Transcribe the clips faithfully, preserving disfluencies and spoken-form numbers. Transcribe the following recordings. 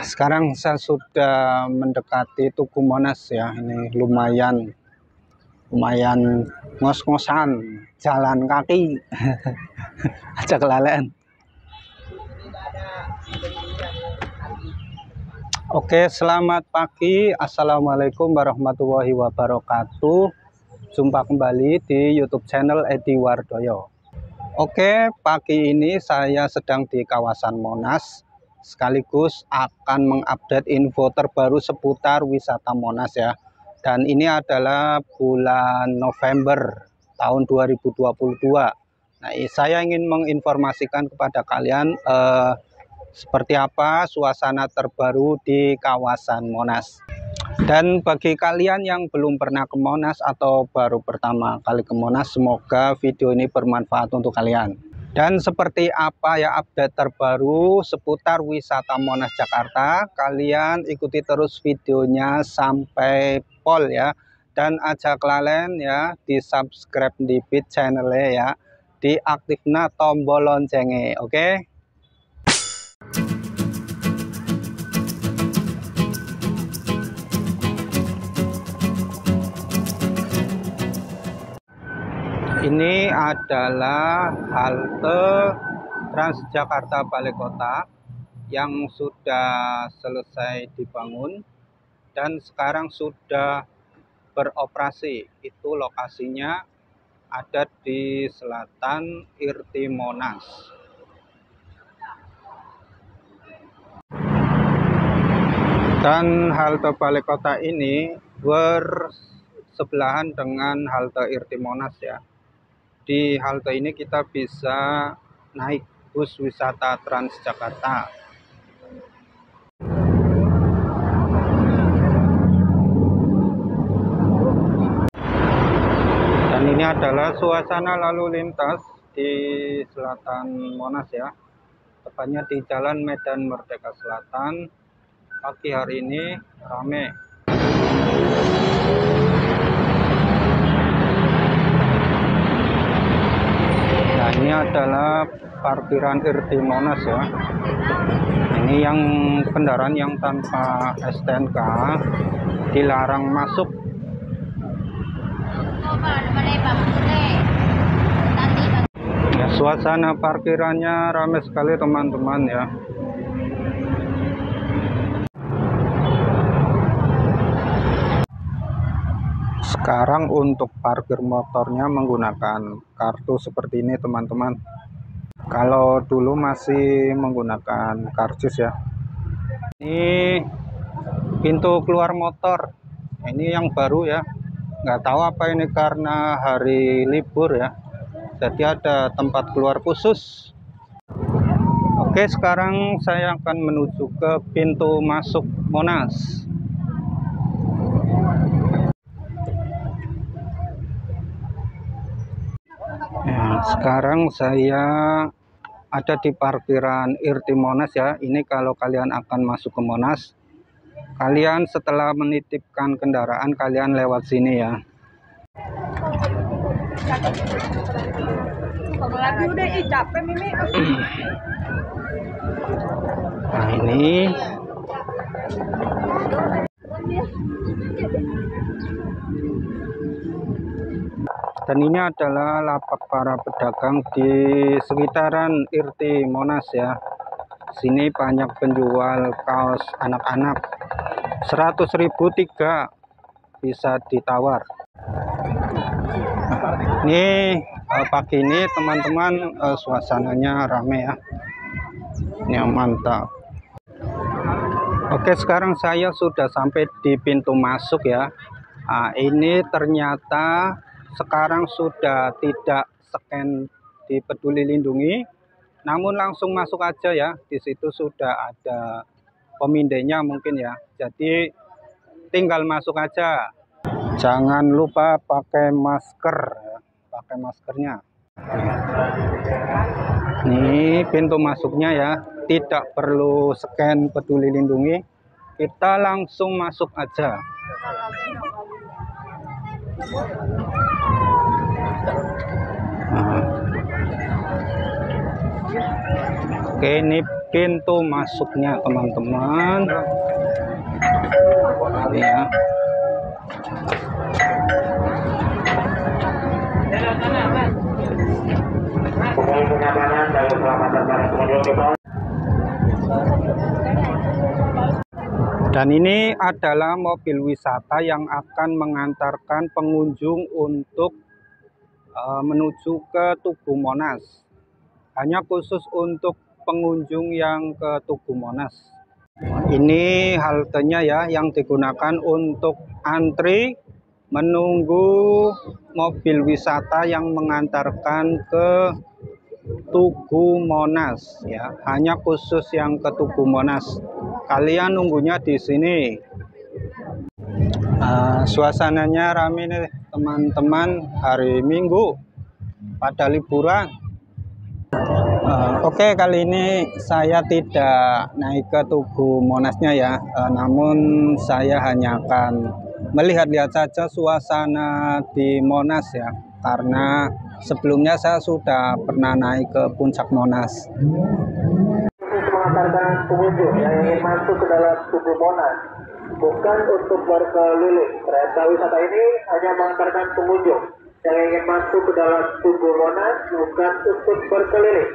Sekarang saya sudah mendekati Tugu Monas ya, ini lumayan lumayan ngos-ngosan, jalan kaki aja kelalaian. Oke, selamat pagi, assalamualaikum warahmatullahi wabarakatuh. Jumpa kembali di YouTube channel Edi Wardoyo. Oke, pagi ini saya sedang di kawasan Monas, sekaligus akan mengupdate info terbaru seputar wisata Monas ya. Dan ini adalah bulan November tahun dua ribu dua puluh dua. Nah, saya ingin menginformasikan kepada kalian eh, seperti apa suasana terbaru di kawasan Monas. Dan bagi kalian yang belum pernah ke Monas atau baru pertama kali ke Monas, semoga video ini bermanfaat untuk kalian. Dan seperti apa ya update terbaru seputar wisata Monas Jakarta, kalian ikuti terus videonya sampai pol ya. Dan ajak kalian ya di subscribe di feed channelnya ya, diaktifkan tombol loncengnya, oke? Okay? Ini adalah halte Transjakarta Balai Kota yang sudah selesai dibangun dan sekarang sudah beroperasi. Itu lokasinya ada di selatan I R T I Monas. Dan halte Balai Kota ini bersebelahan dengan halte I R T I Monas ya. Di halte ini kita bisa naik bus wisata Transjakarta. Dan ini adalah suasana lalu lintas di selatan Monas ya. Tepatnya di Jalan Medan Merdeka Selatan. Pagi hari ini ramai. Ini adalah parkiran I R T I Monas ya. Ini yang kendaraan yang tanpa S T N K dilarang masuk. Ya, suasana parkirannya ramai sekali teman-teman ya. Sekarang untuk parkir motornya menggunakan kartu seperti ini teman-teman. Kalau dulu masih menggunakan karcis ya. Ini pintu keluar motor. Ini yang baru ya. Nggak tahu apa ini karena hari libur ya. Jadi ada tempat keluar khusus. Oke, sekarang saya akan menuju ke pintu masuk Monas. Sekarang saya ada di parkiran I R T I Monas ya. Ini kalau kalian akan masuk ke Monas, kalian setelah menitipkan kendaraan kalian lewat sini ya. Nah, ini dan ini adalah lapak para pedagang di sekitaran I R T I Monas ya. Sini banyak penjual kaos anak-anak. seratus ribu tiga bisa ditawar. Nah, ini pagi ini teman-teman suasananya rame ya. Ini mantap. Oke, sekarang saya sudah sampai di pintu masuk ya. Nah, ini ternyata sekarang sudah tidak scan di Peduli Lindungi, namun langsung masuk aja ya. Di situ sudah ada pemindainya mungkin ya. Jadi tinggal masuk aja. Jangan lupa pakai masker, pakai maskernya. Ini pintu masuknya ya. Tidak perlu scan Peduli Lindungi, kita langsung masuk aja. Nah. Oke, ini pintu masuknya, teman-teman. Ya. Dan ini adalah mobil wisata yang akan mengantarkan pengunjung untuk uh, menuju ke Tugu Monas. Hanya khusus untuk pengunjung yang ke Tugu Monas. Ini haltenya ya yang digunakan untuk antri menunggu mobil wisata yang mengantarkan ke Tugu Monas ya. Hanya khusus yang ke Tugu Monas. Kalian nunggunya di sini. Uh, suasananya rame nih teman-teman, hari Minggu pada liburan. Uh, Oke okay, kali ini saya tidak naik ke Tugu Monasnya ya, uh, namun saya hanya akan melihat-lihat saja suasana di Monas ya, karena sebelumnya saya sudah pernah naik ke puncak Monas. Mengantarkan pengunjung yang ingin masuk ke dalam Tugu Monas, bukan untuk berkeliling. Kereta wisata ini hanya mengantarkan pengunjung yang ingin masuk ke dalam Tugu Monas, bukan untuk berkeliling.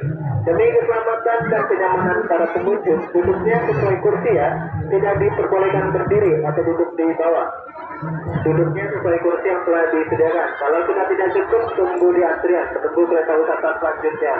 Demi keselamatan dan kenyamanan para pengunjung, duduknya sesuai kursi ya, tidak diperbolehkan berdiri atau duduk di bawah. Duduknya sesuai kursi yang telah disediakan. Kalau sudah tidak cukup, tunggu di antrian, tunggu kereta wisata selanjutnya.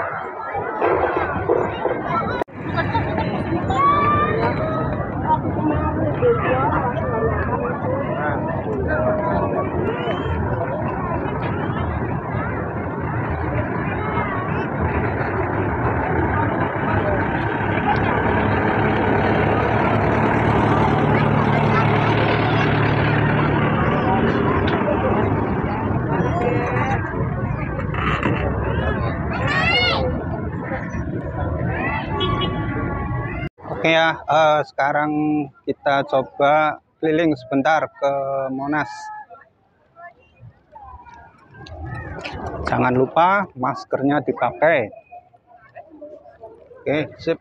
Oke ya, eh, sekarang kita coba keliling sebentar ke Monas. Jangan lupa maskernya dipakai. Oke, sip.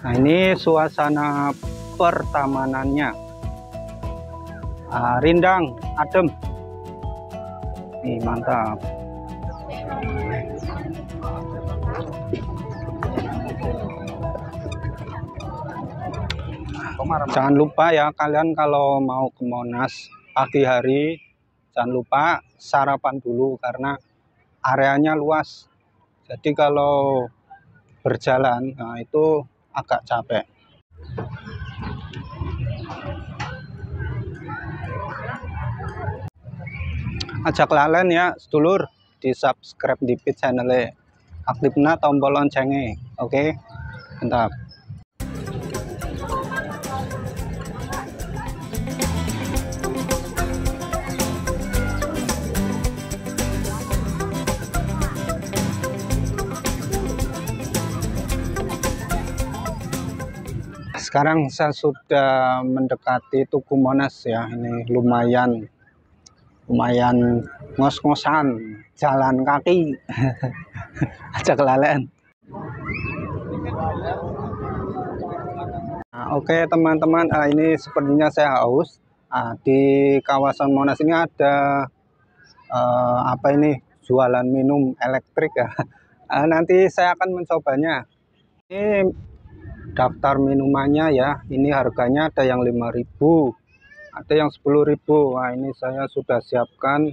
Nah, ini suasana pertamanannya. Ah, rindang, adem. Nih, mantap. Jangan lupa ya kalian kalau mau ke Monas pagi hari, jangan lupa sarapan dulu karena areanya luas. Jadi kalau berjalan nah itu agak capek. Ajak lalen ya sedulur, di subscribe di feed channelnya, aktifna tombol loncengnya. Oke, mantap. Sekarang saya sudah mendekati Tugu Monas ya. Ini lumayan lumayan ngos-ngosan jalan kaki aja kelalen. Nah, oke okay, teman-teman, uh, ini sepertinya saya haus. Uh, di kawasan Monas ini ada uh, apa ini jualan minum elektrik ya. Uh, nanti saya akan mencobanya. Ini daftar minumannya ya. Ini harganya ada yang lima ribu, ada yang sepuluh ribu. Nah, ini saya sudah siapkan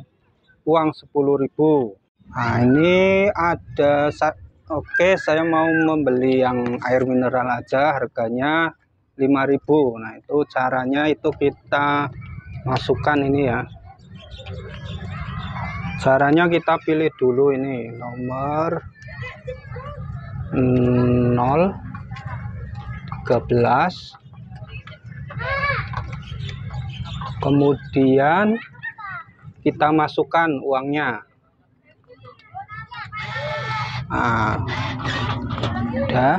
uang sepuluh ribu. Nah, ini ada sa Oke, saya mau membeli yang air mineral aja, harganya lima ribu. Nah, itu caranya itu kita masukkan ini ya. Caranya kita pilih dulu ini nomor nol tiga belas. Kemudian kita masukkan uangnya. Nah, udah.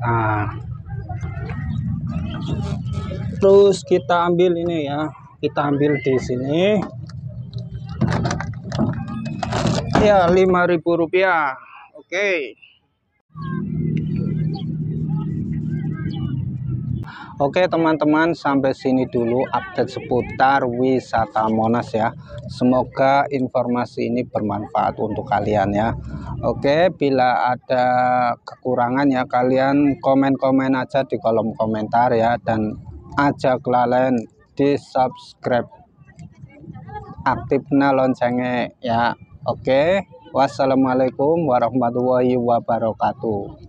Nah. Terus kita ambil ini ya, kita ambil di sini ya, lima ribu rupiah. Oke. Oke teman-teman, sampai sini dulu update seputar wisata Monas ya. Semoga informasi ini bermanfaat untuk kalian ya. Oke, bila ada kekurangan ya, kalian komen-komen aja di kolom komentar ya. Dan ajak kalian di subscribe, aktifnya loncengnya ya. Oke, wassalamualaikum warahmatullahi wabarakatuh.